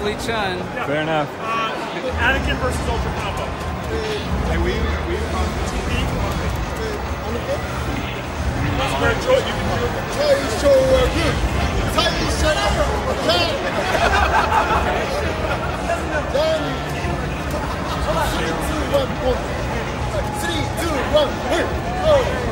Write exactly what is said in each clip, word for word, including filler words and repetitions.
versus Li Chen. Yeah. Fair enough. Uh, Anakin versus Ultra Combo. Hey, we we on the T V. That's where Joy you can do it. Joy's show good. Titan shut up. three, two, one, three, two, one, hit. Oh.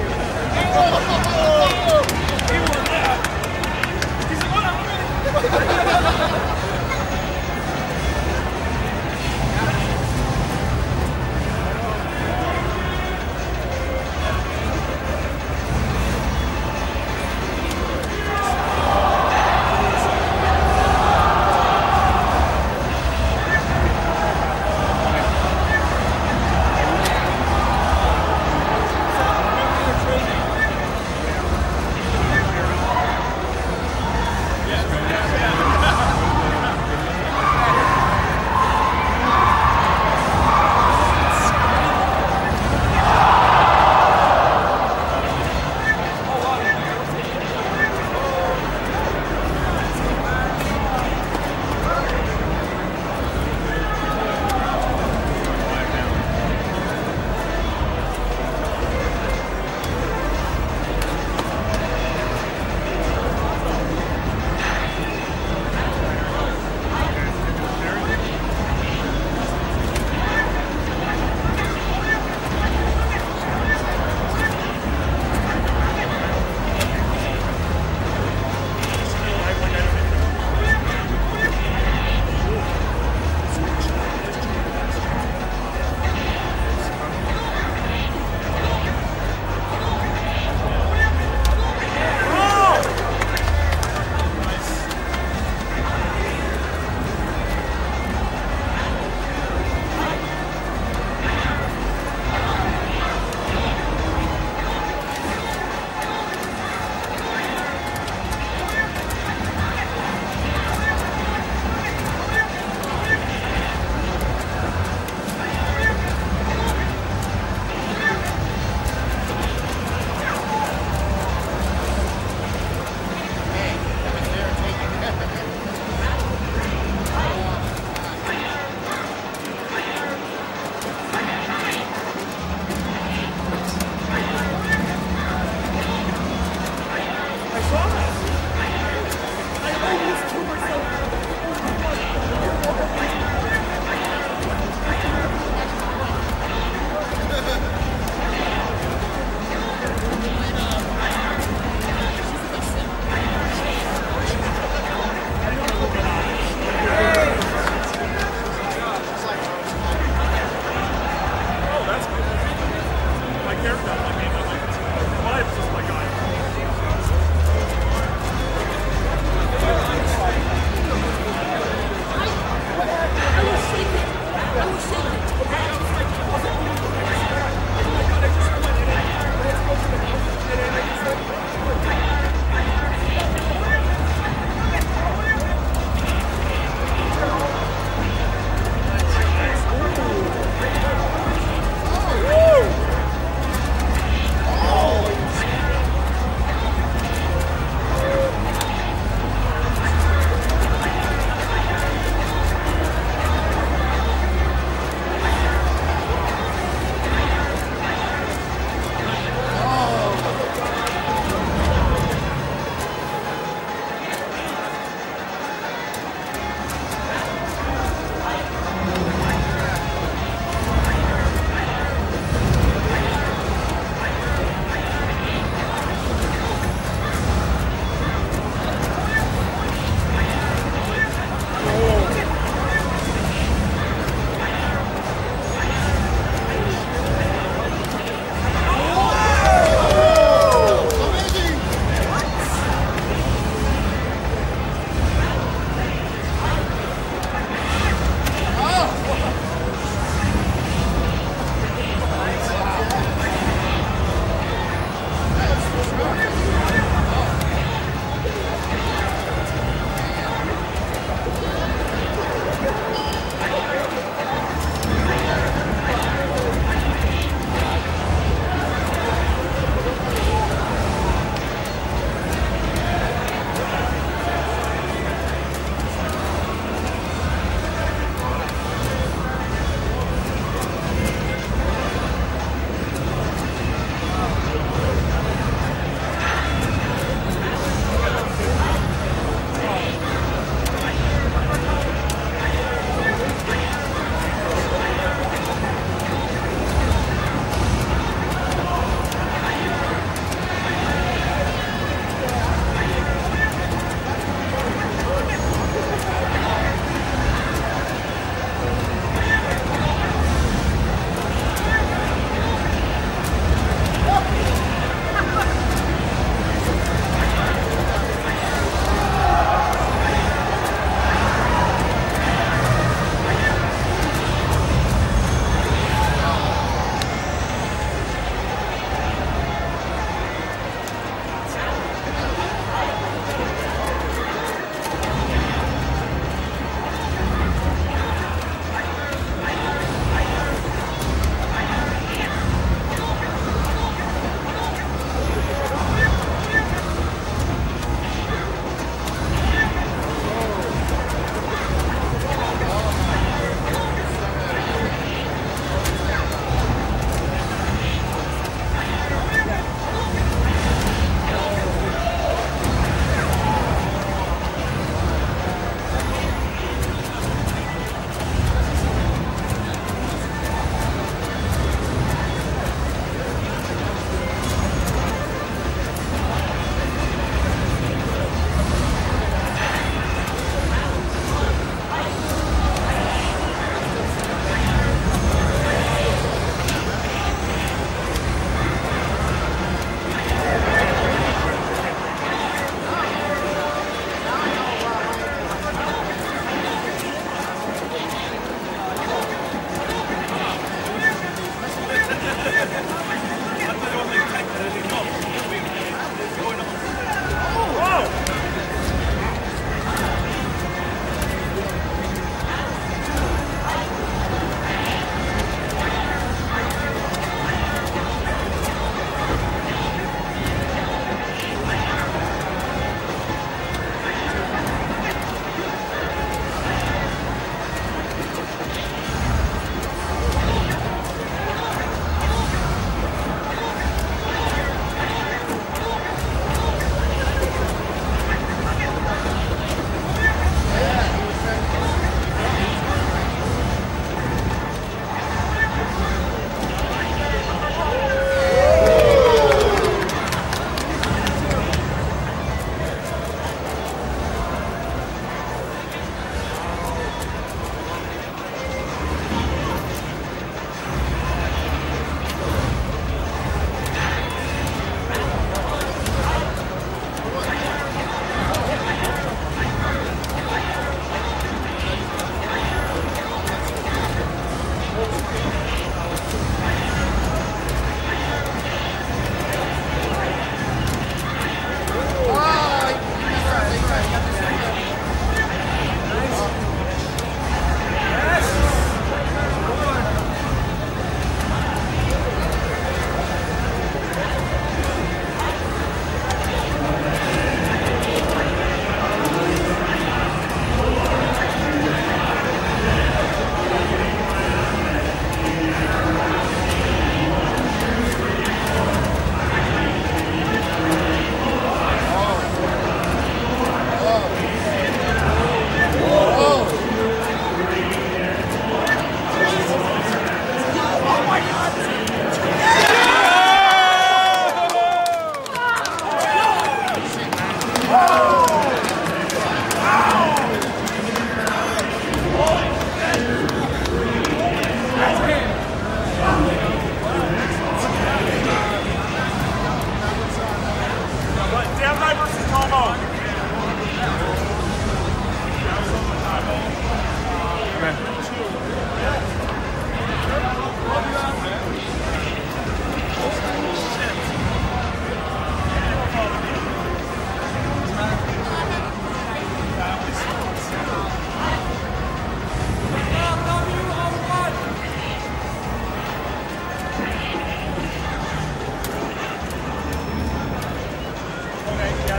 Yeah,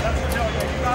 that's what I'm telling you.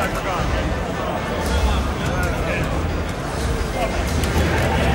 I forgot. Okay. Okay.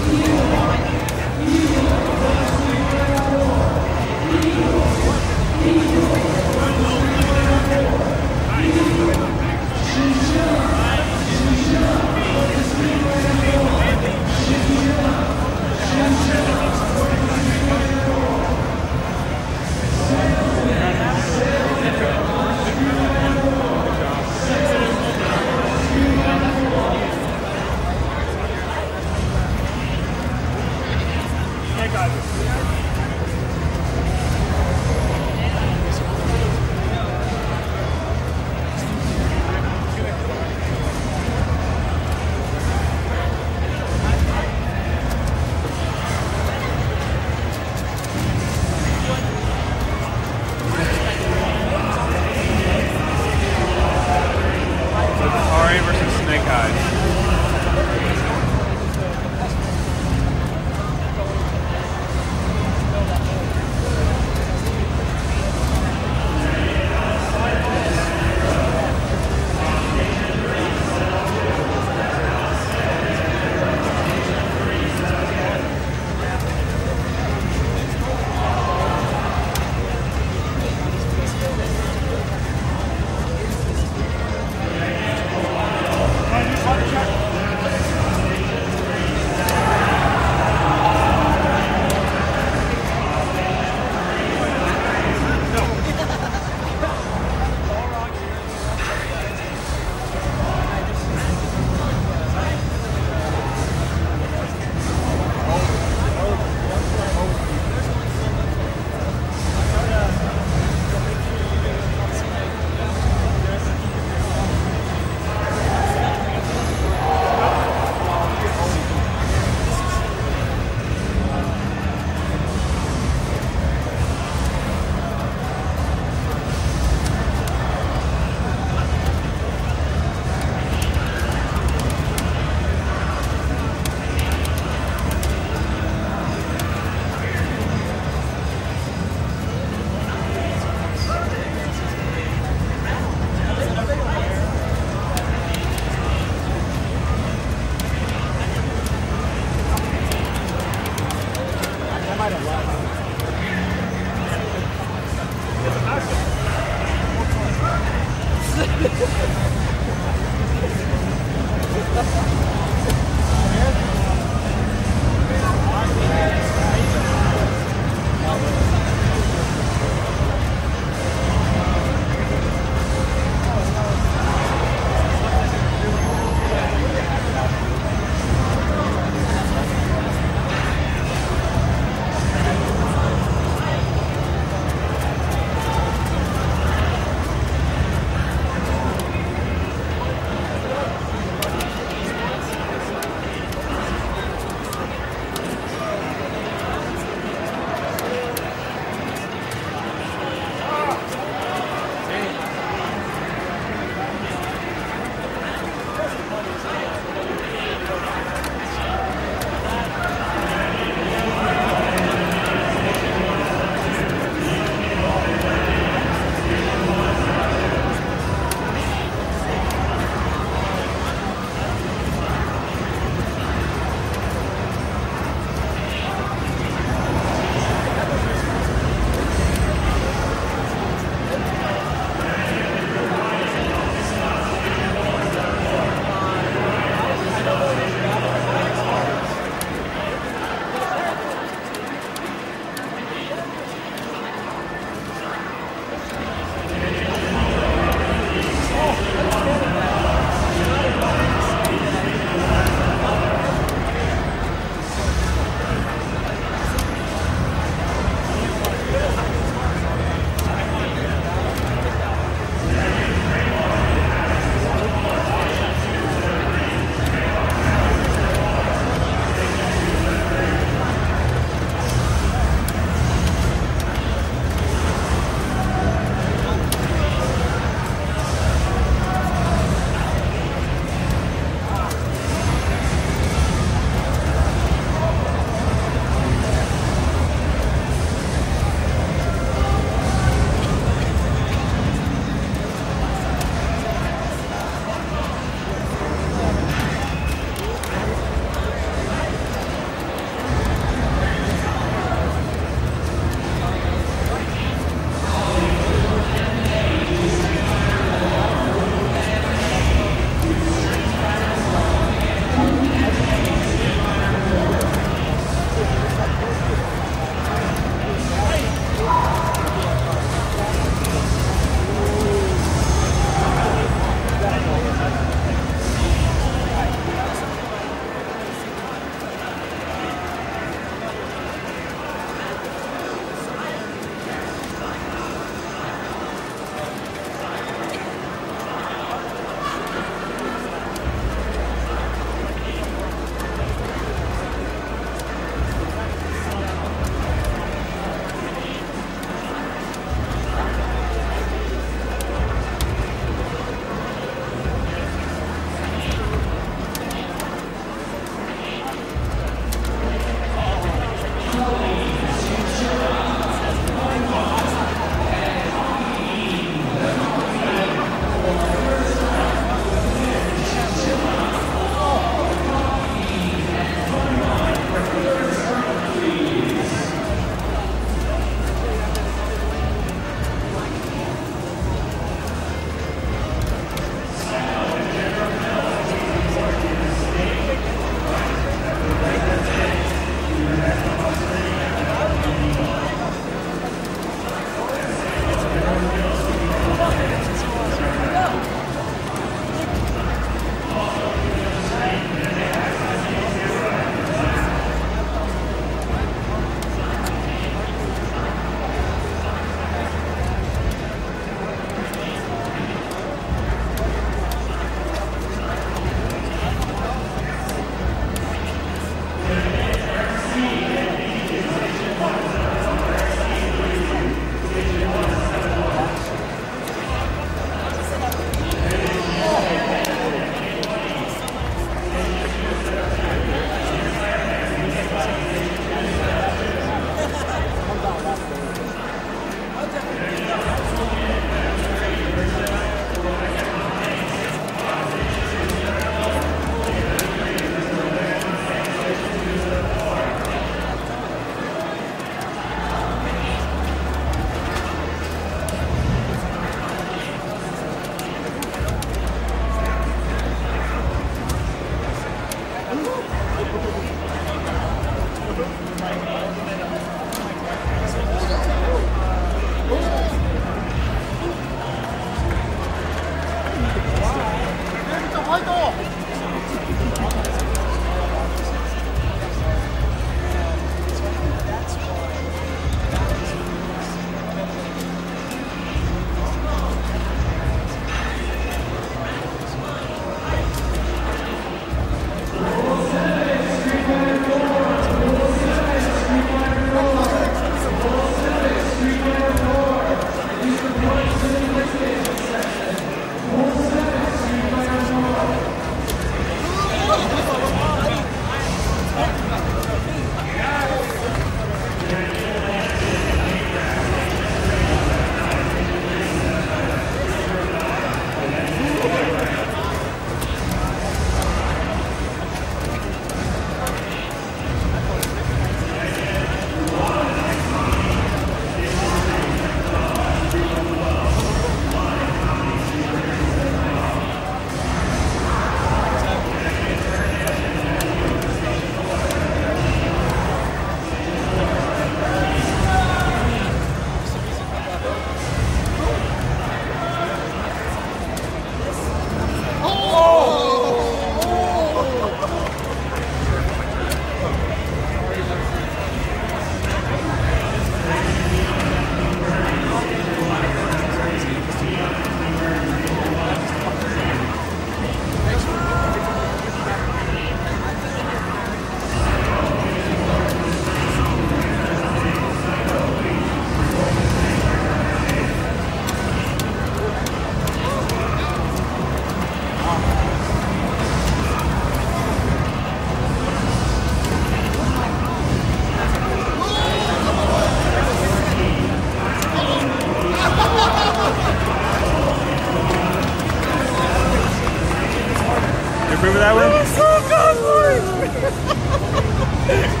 Remember that one? That was so good for it. Maybe.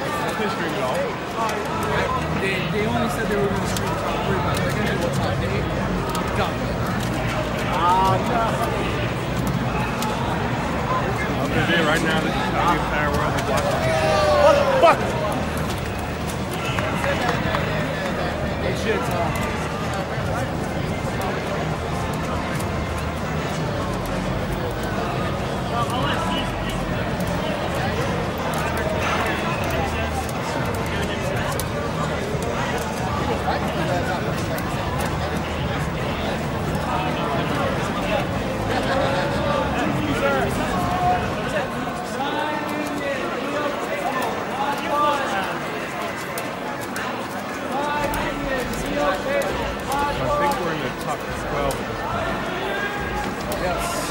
they screwed it all. They, they only said they were going to screw it all. Like, I know what's on day. Done. Ah, yeah. I'm going to do it right now. This is how the entire world is watching. What the fuck? That shit's off. Yes.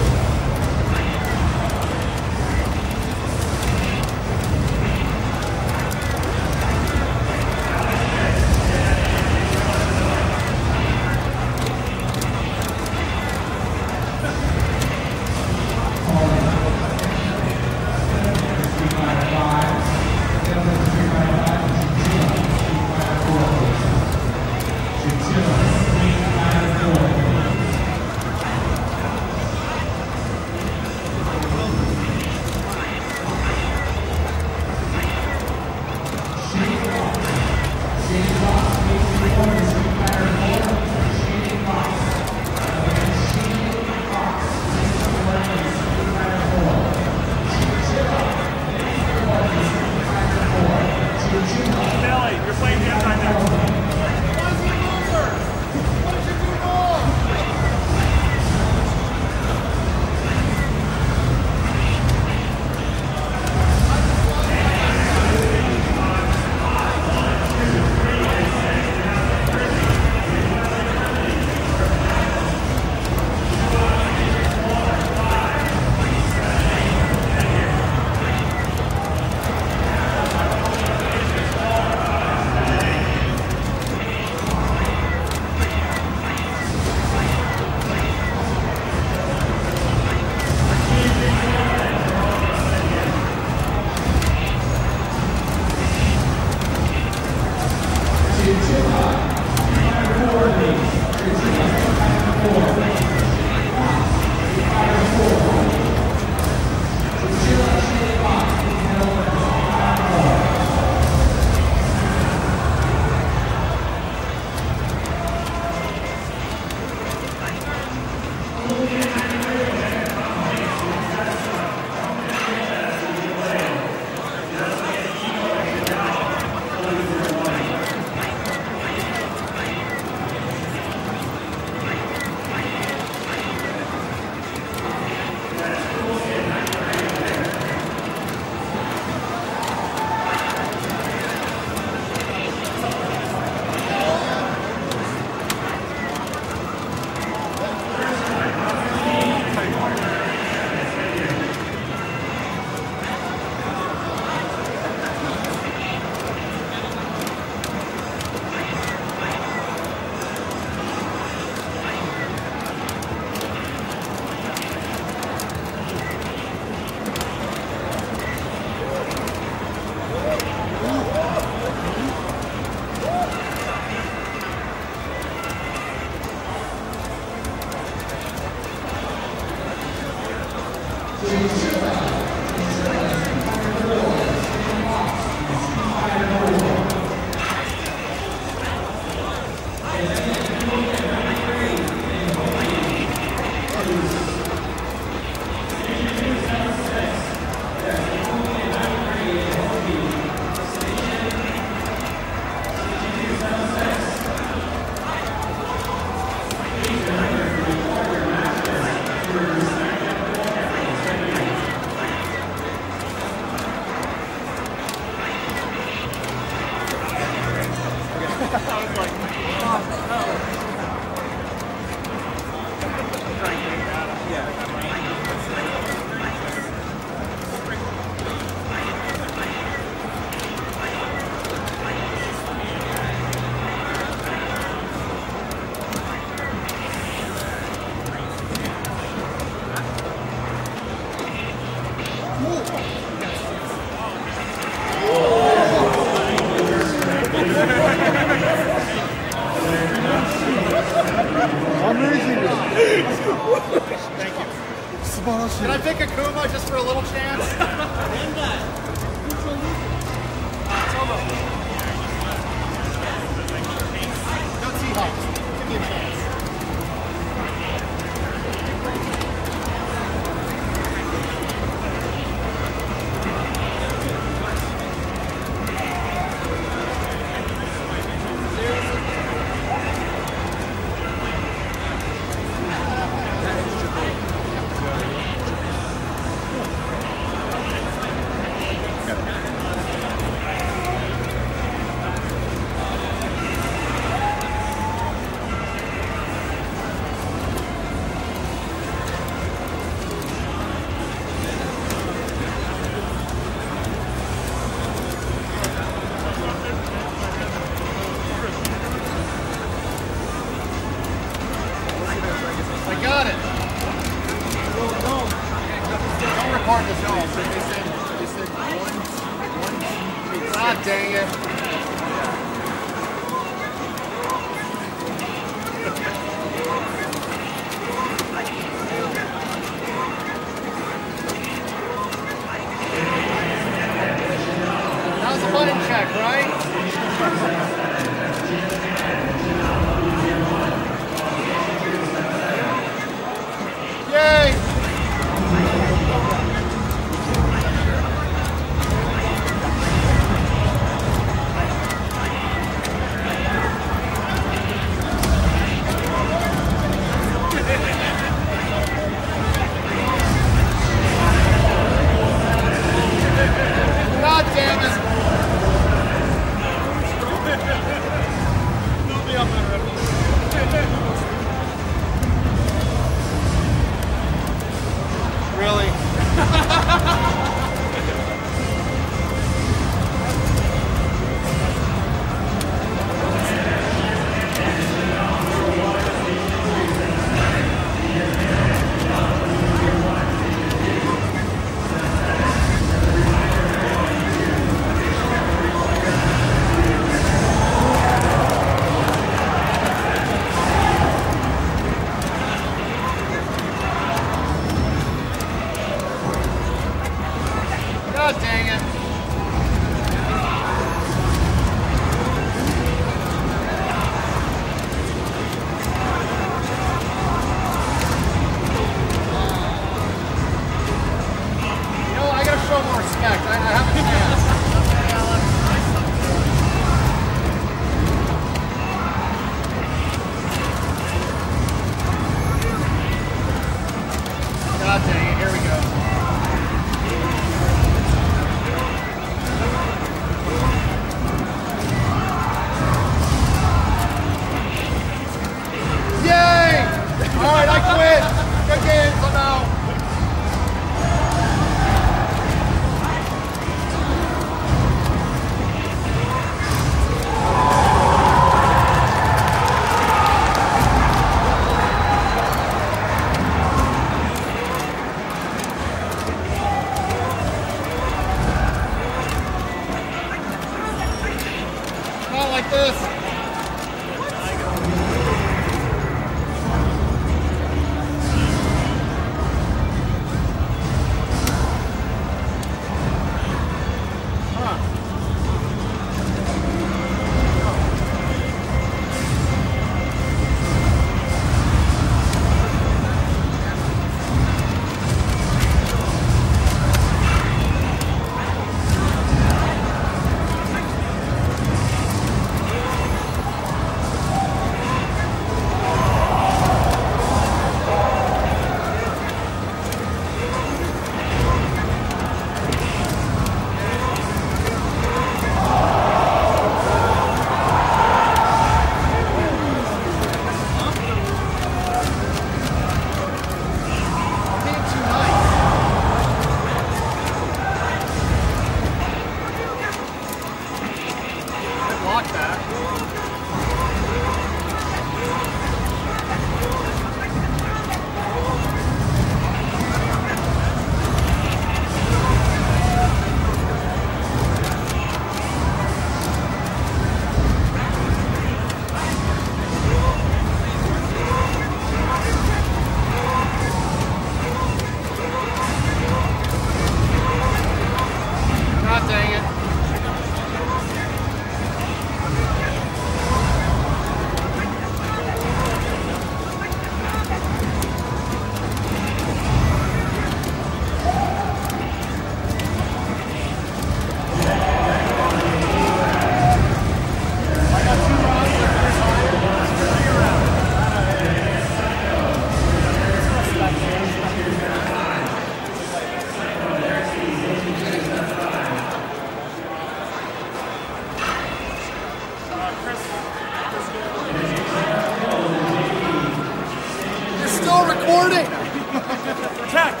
Alert it! Protect!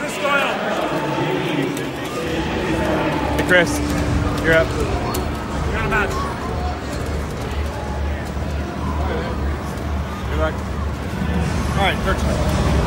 Missile! Hey, Chris, you're up. You got a match. Good luck. All right, Kirk.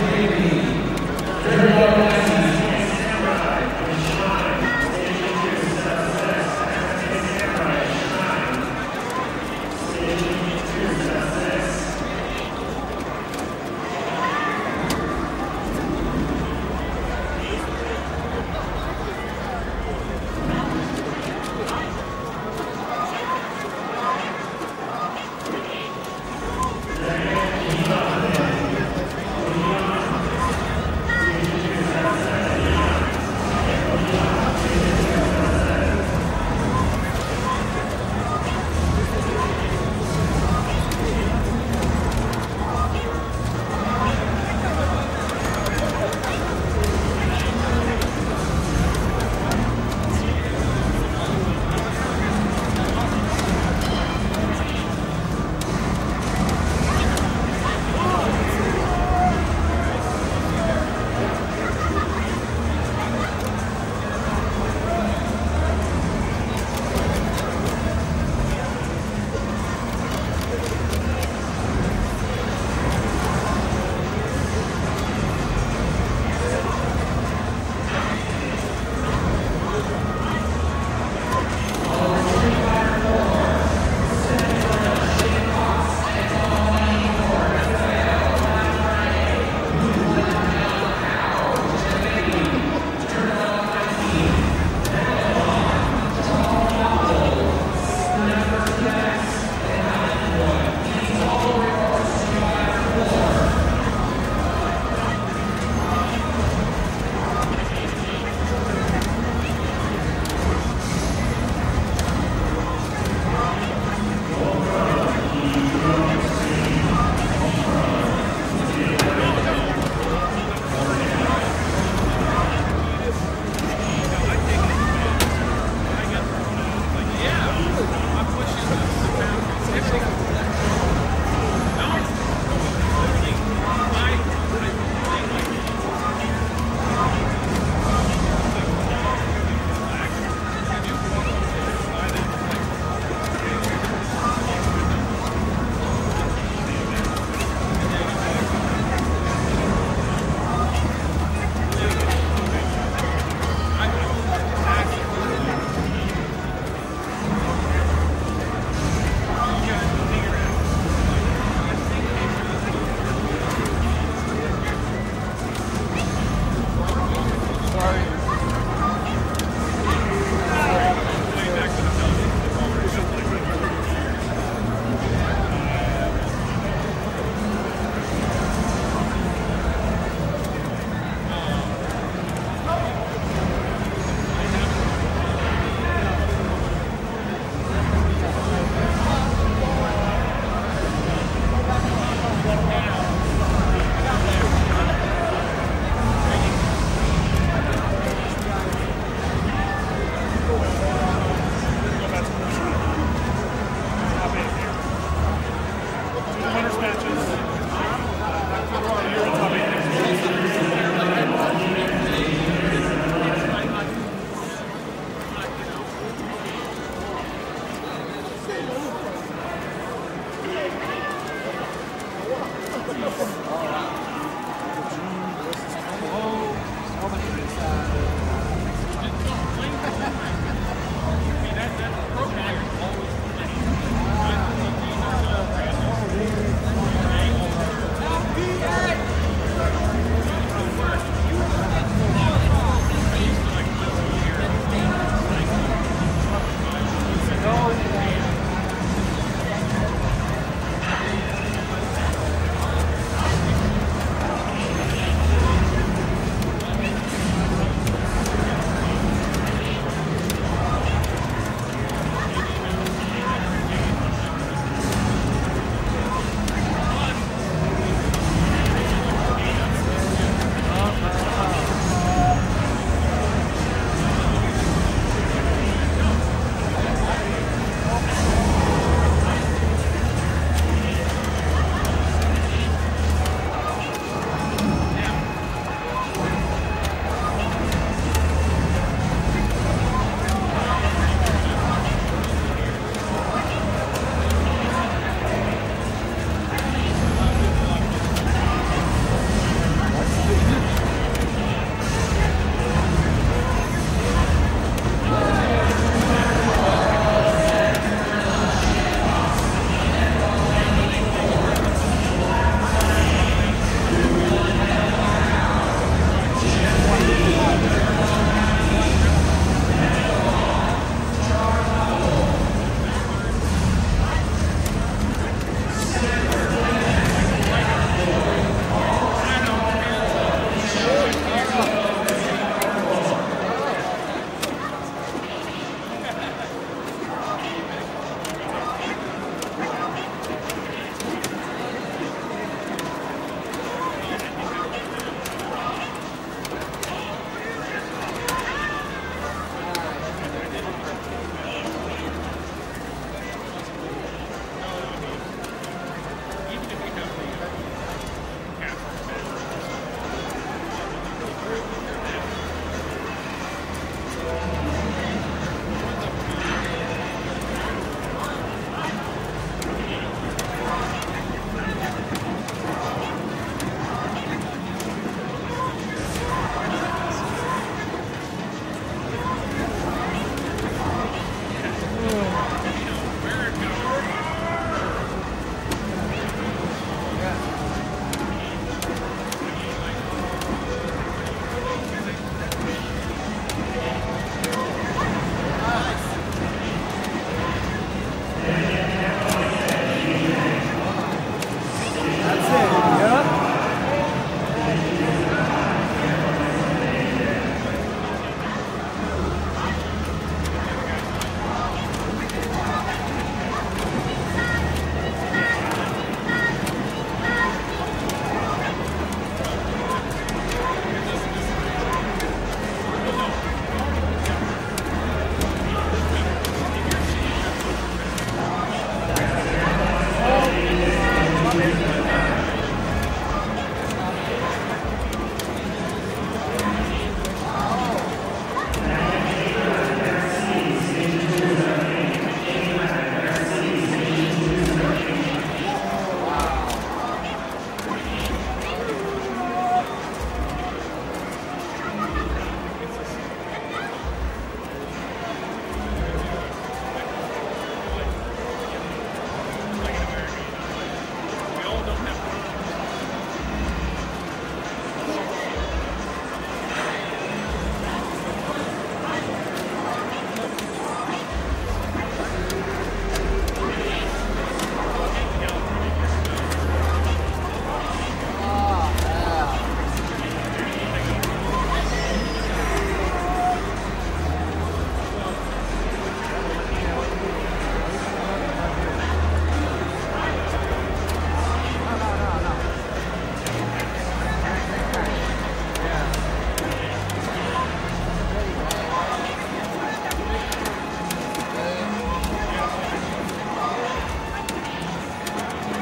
Thank you.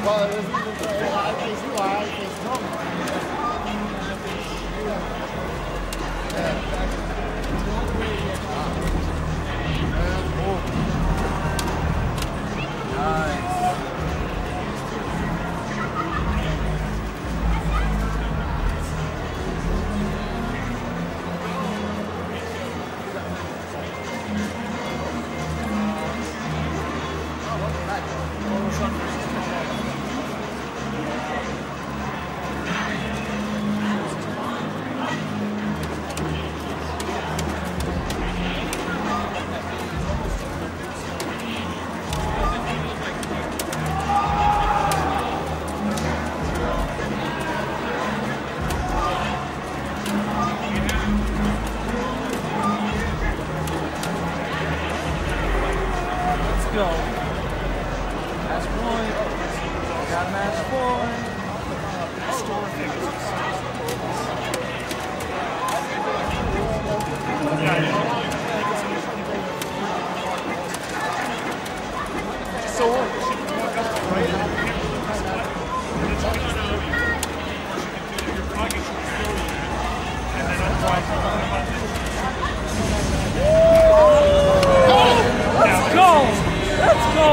Well, it wasn't even very high because you are, it's not. Go. Match point. Got a match point. So let's go! Let's go! Let's go.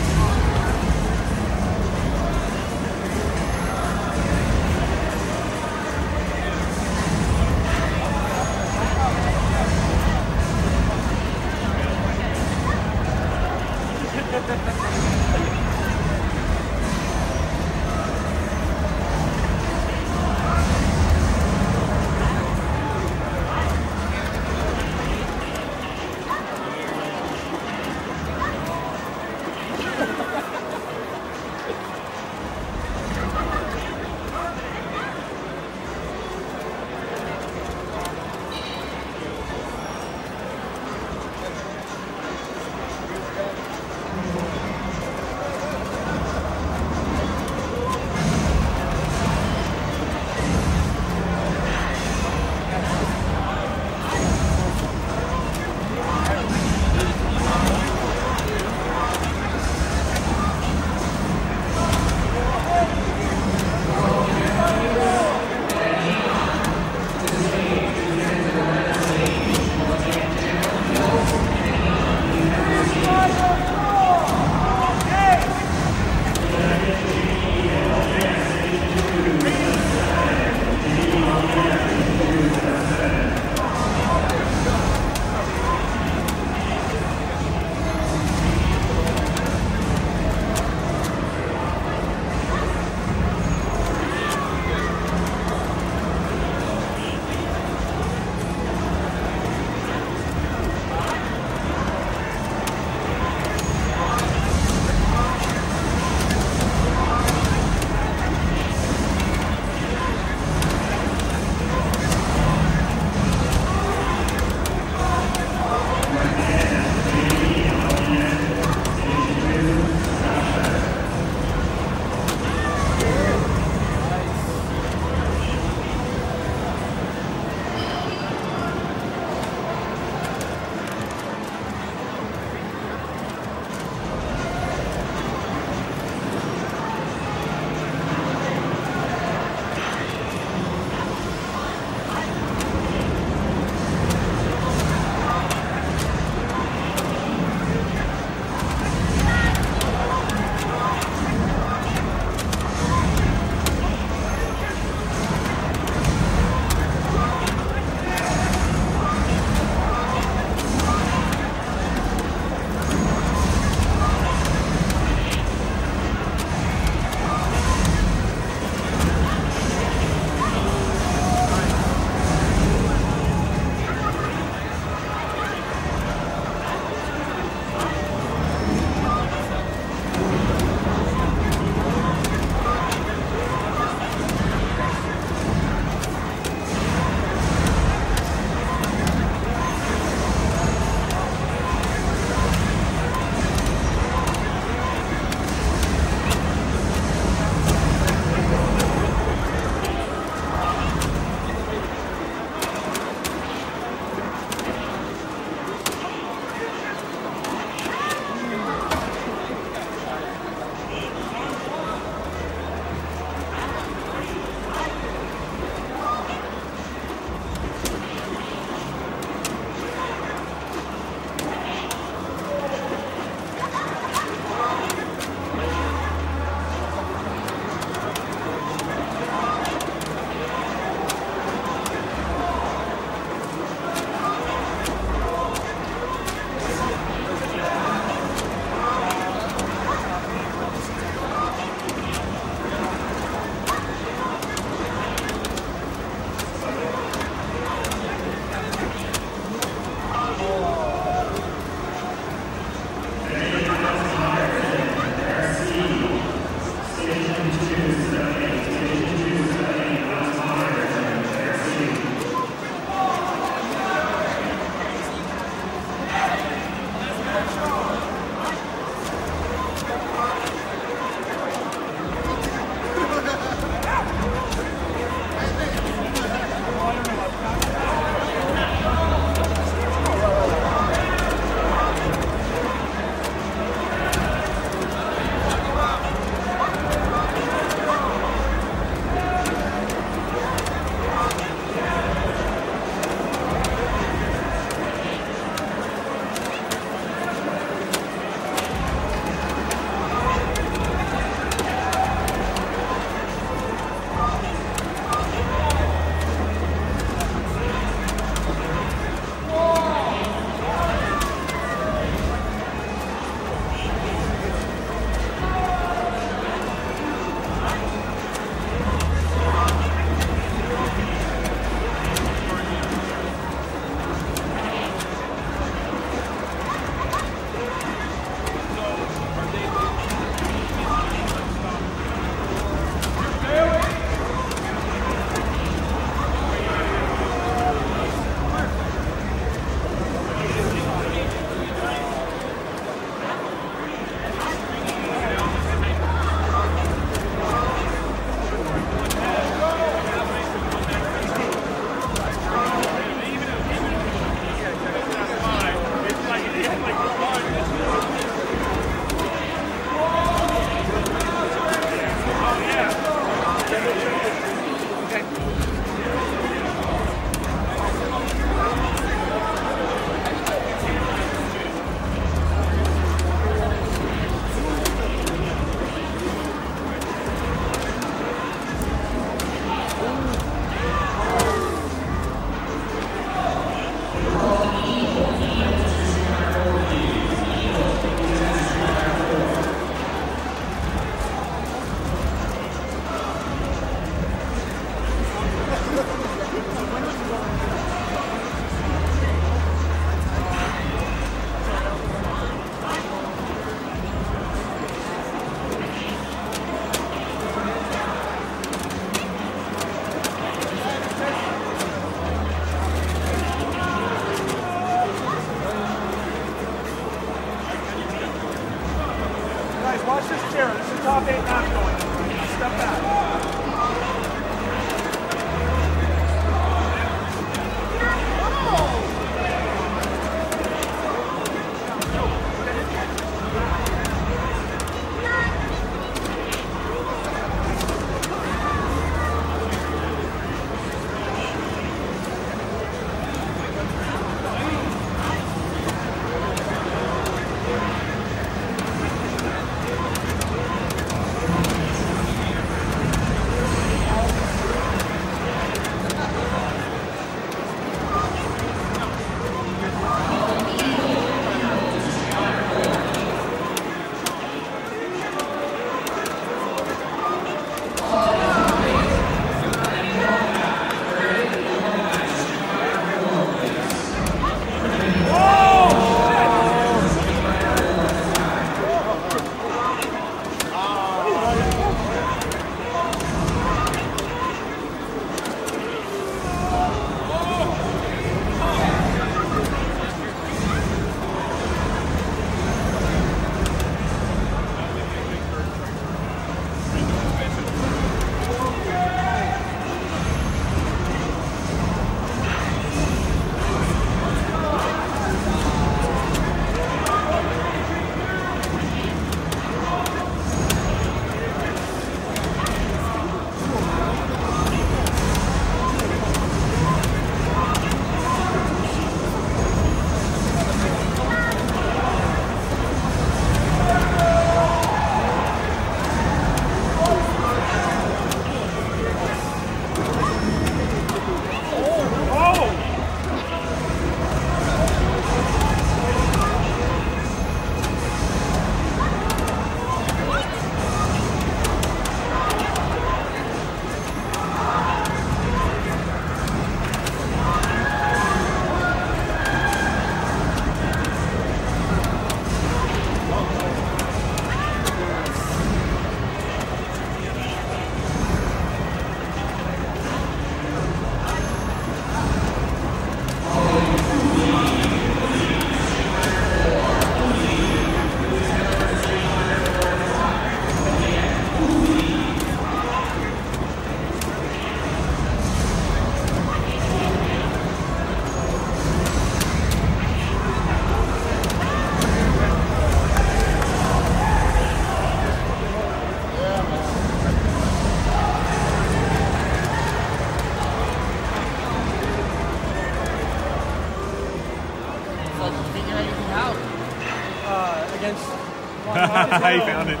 He found it. I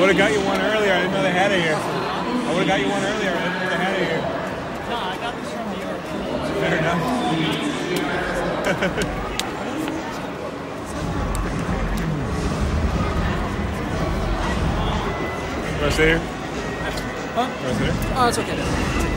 would have got you one earlier. I didn't know they had it here. I would have got you one earlier. I didn't know they had it here. No, I got this from New York. Fair enough. You want to sit here? Huh? You want to sit here? Oh, it's okay then.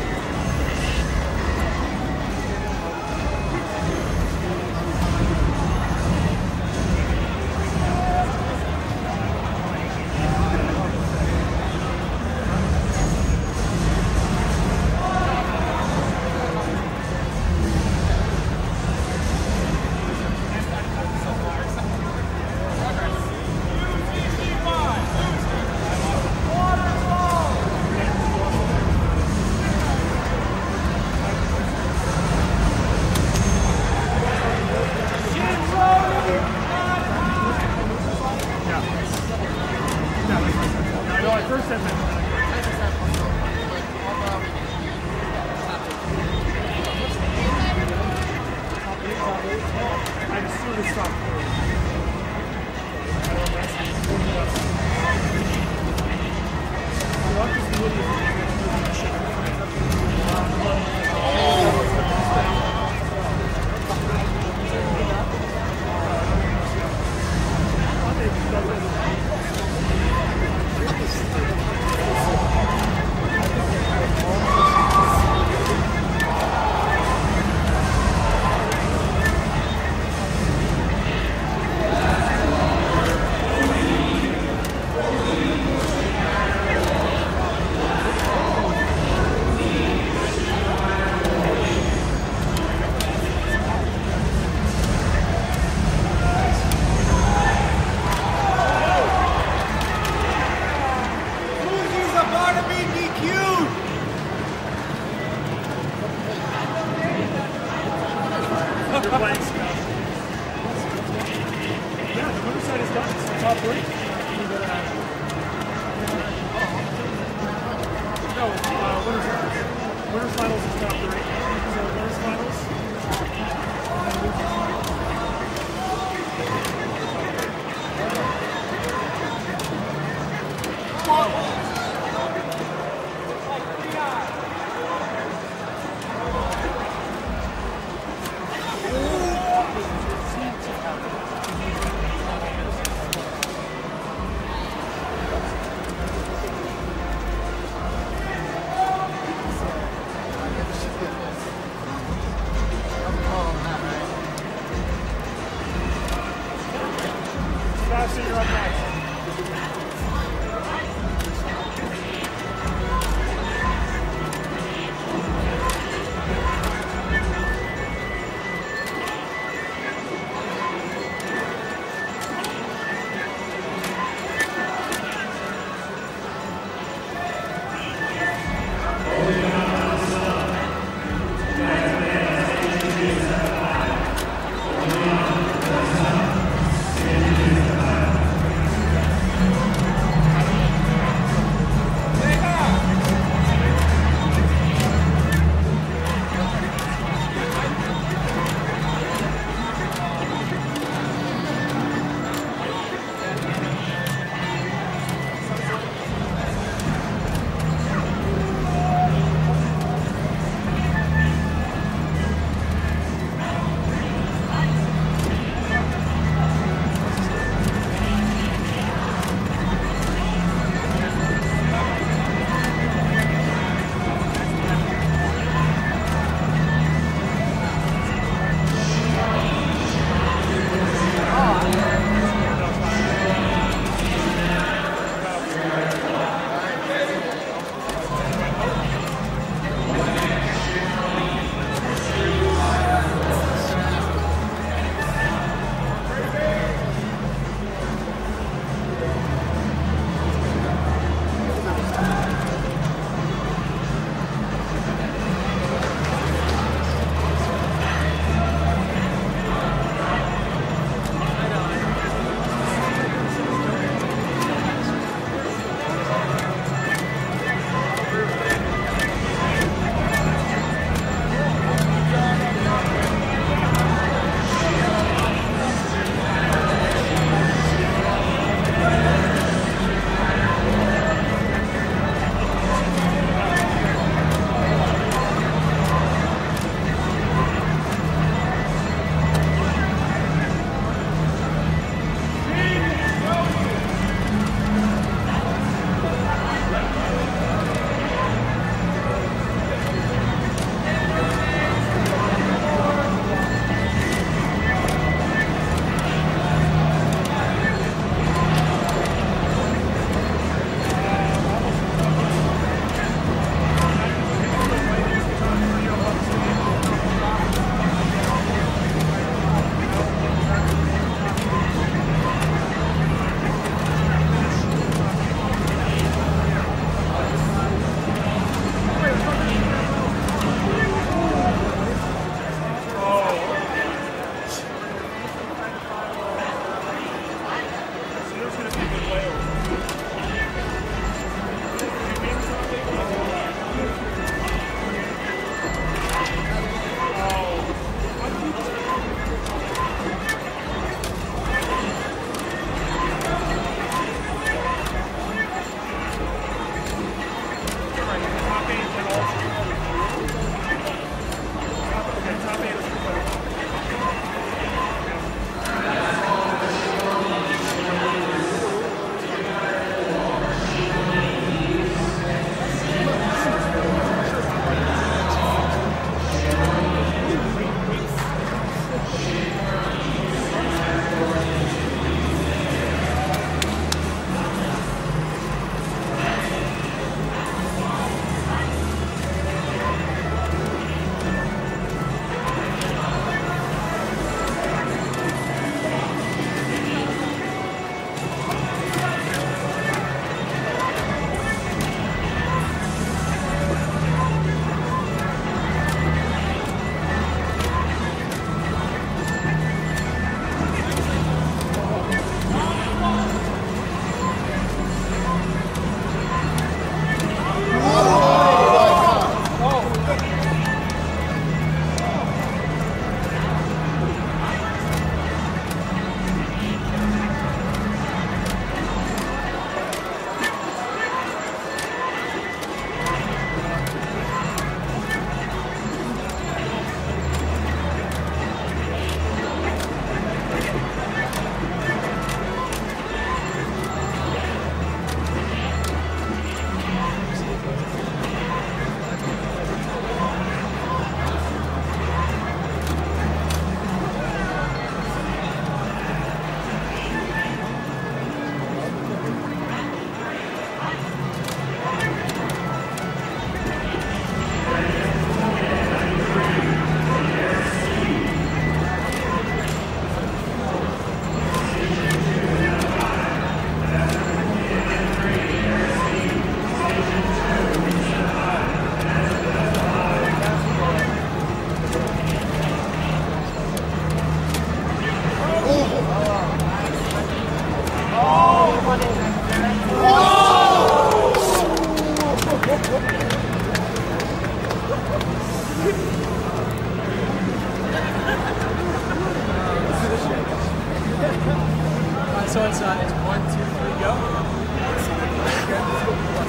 So it's, uh, it's one, two, three, go. One,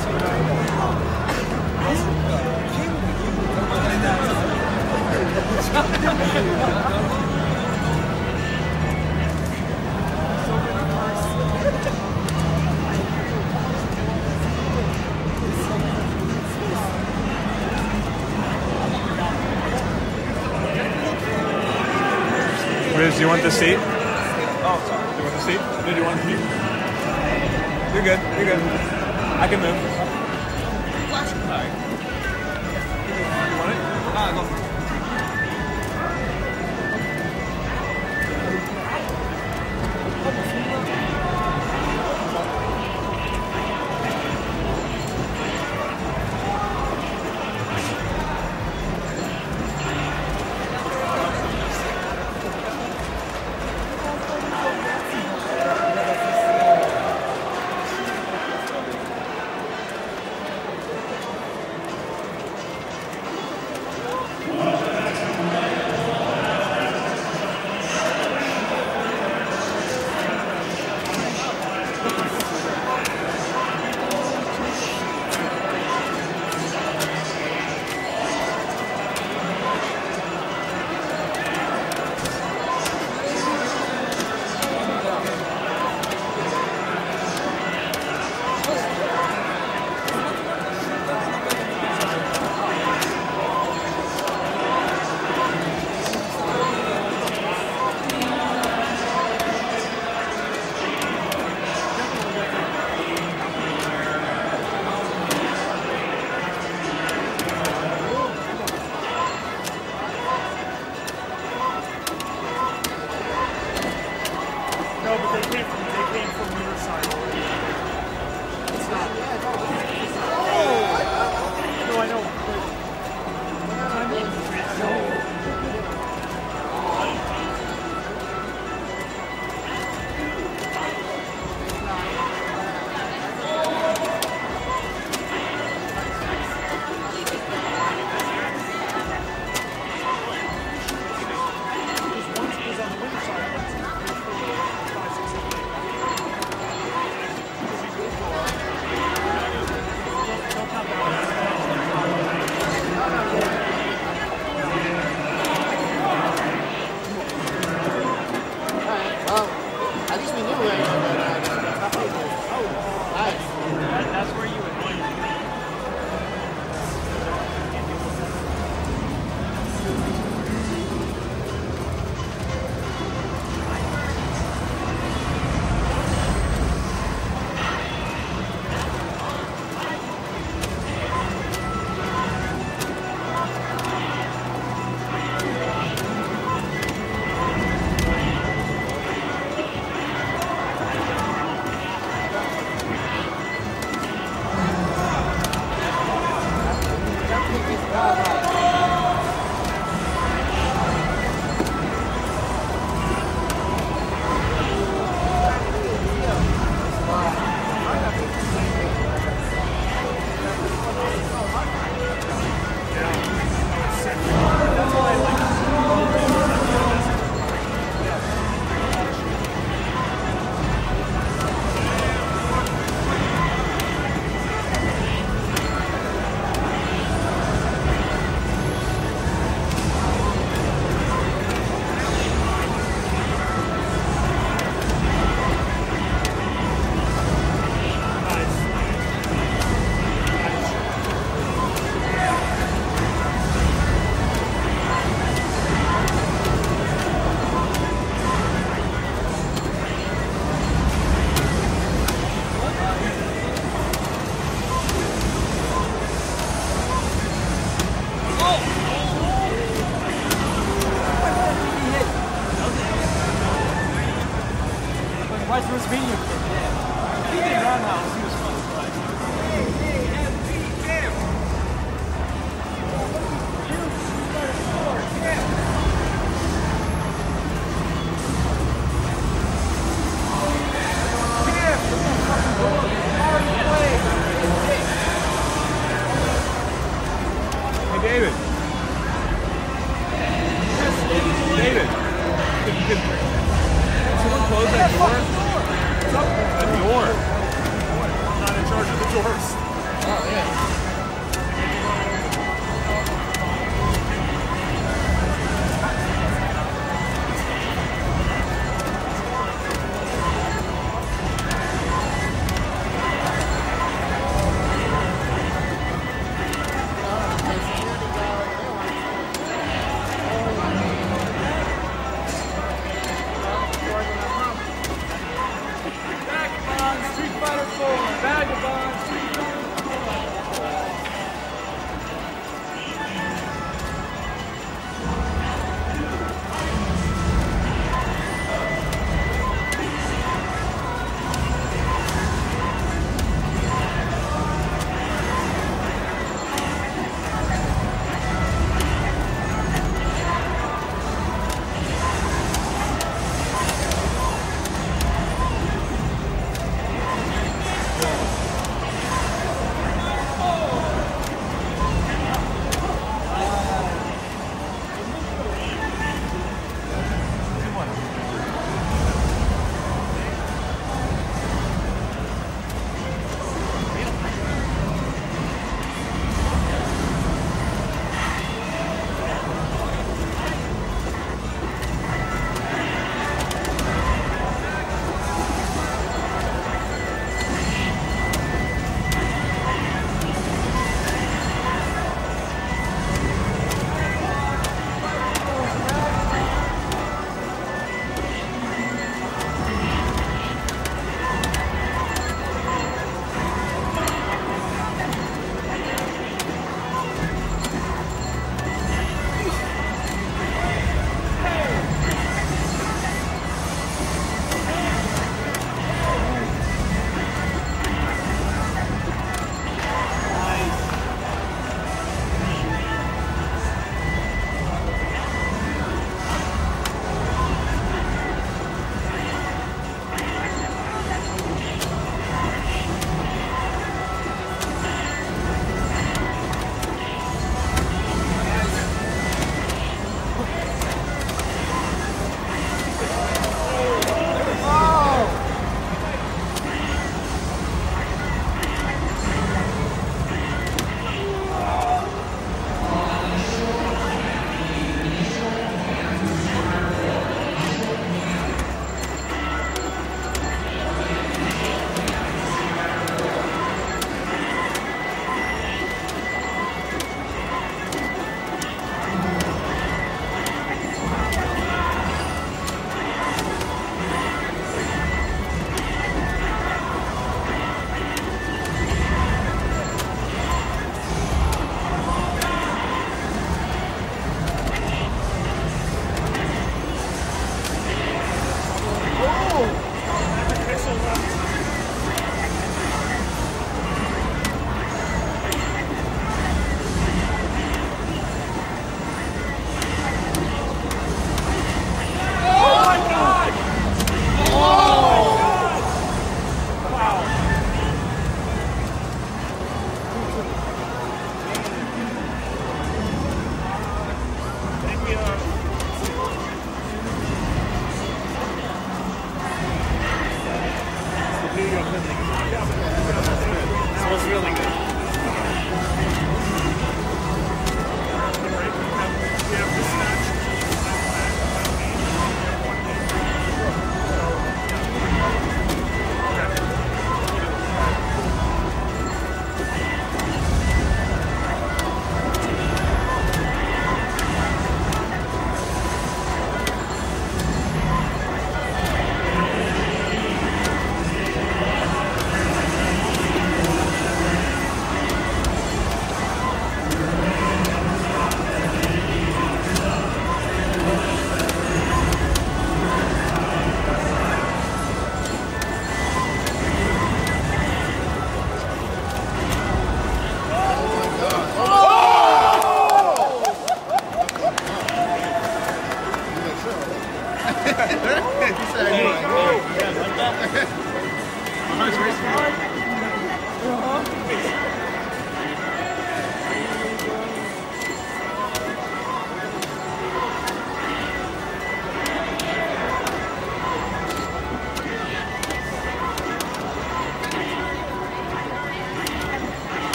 two, three, go. Riz, do you want the seat? Oh, sorry. Do you want the seat? Did you want the seat? You're good. You're good. I can move. All right. You want it? Ah, I love it. No, but they came from, they came from Riverside. It's not. Oh! No, I know. I mean, David, if you could, someone close that door. What's up with the door? Boy, I'm not in charge of the doors. Oh, yeah.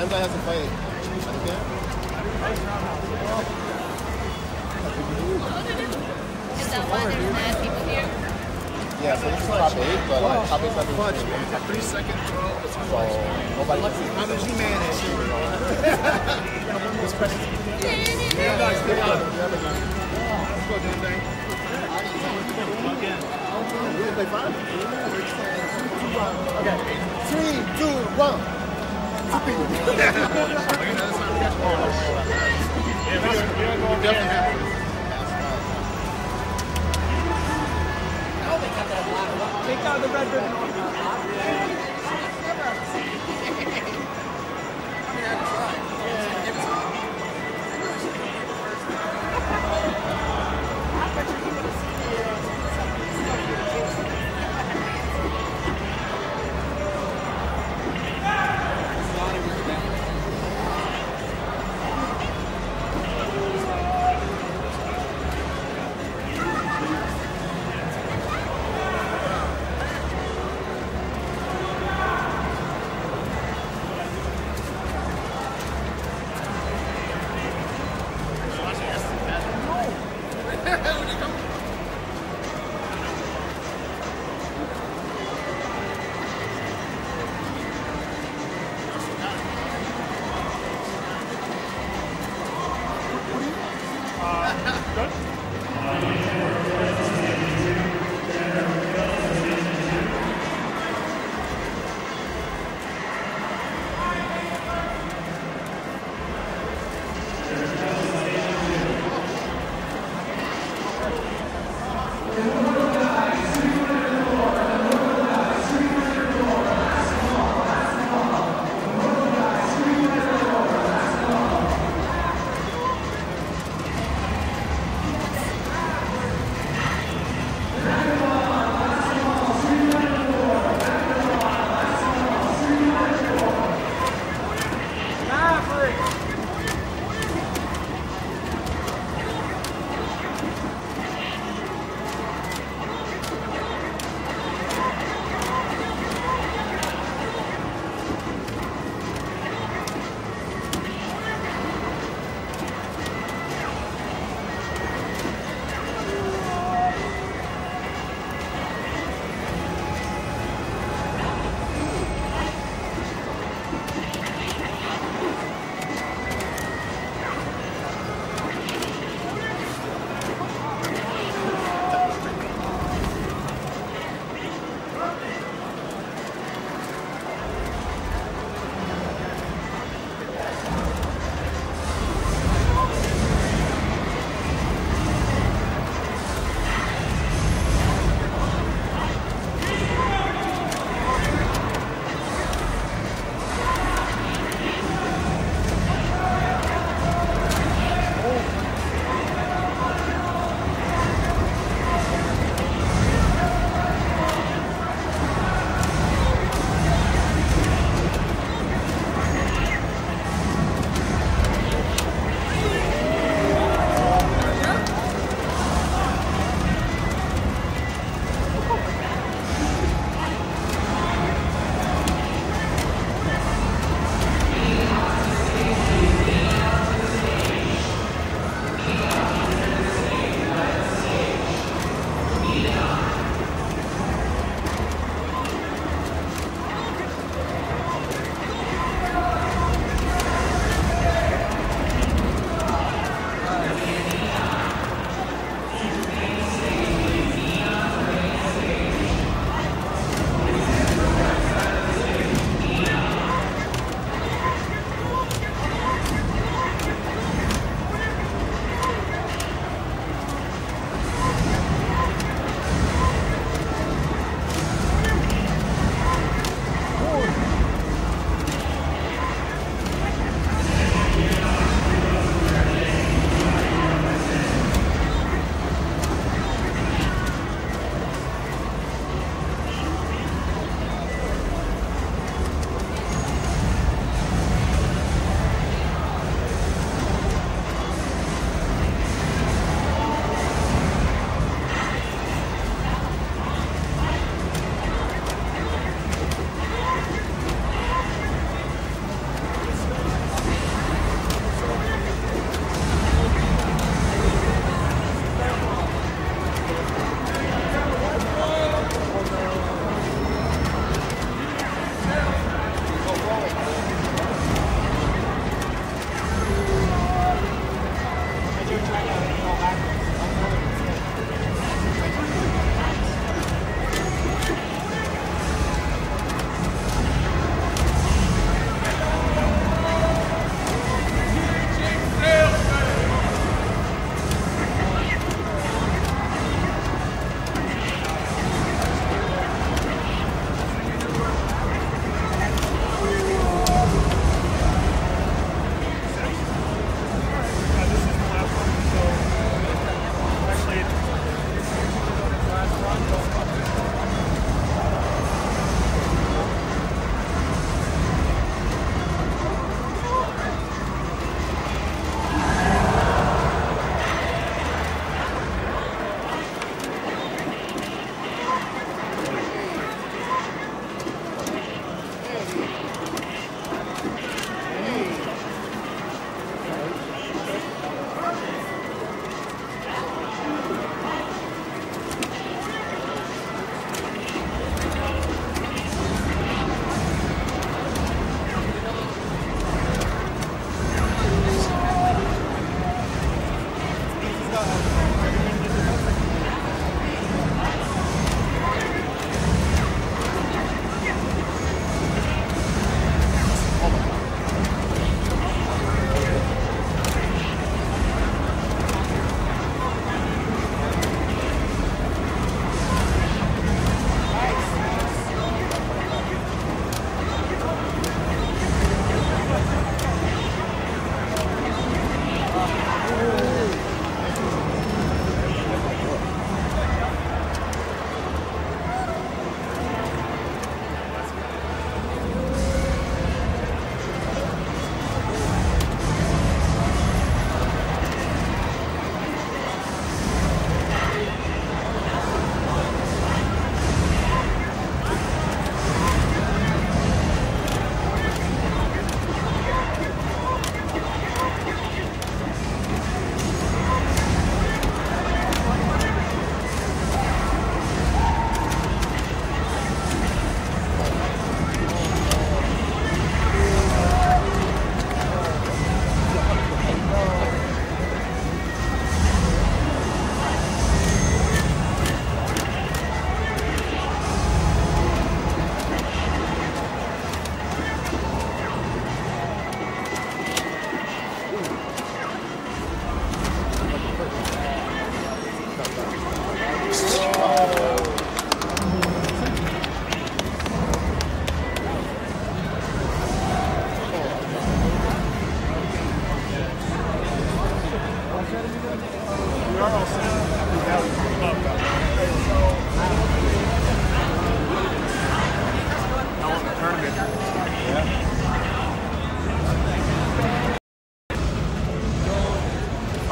That guy has to fight. Is that why there's mad people here? Yeah, so this is top eight, but like top eight seven punch. Three seconds. So nobody. How did you manage? Yeah, guys, stay on. Let's go, damn thing. Again. We're like five. Okay. Three, two, one. I mean, take out the red ribbon on the top. All right,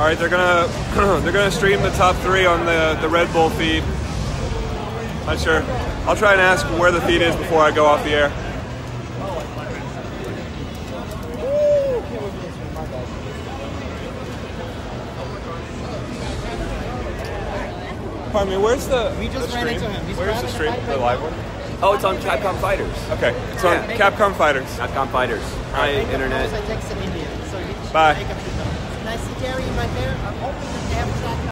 right, they're gonna they're gonna stream the top three on the the Red Bull feed. Not sure. I'll try and ask where the feed is before I go off the air. Pardon me, where's the We just the ran into him. He's where's the stream? The live one? Oh, it's on Capcom Fighters. Okay, it's on yeah. Capcom Fighters. Capcom Fighters. Hi, right. Internet. Bye. Nice to carry you right there. I'm hoping that they have a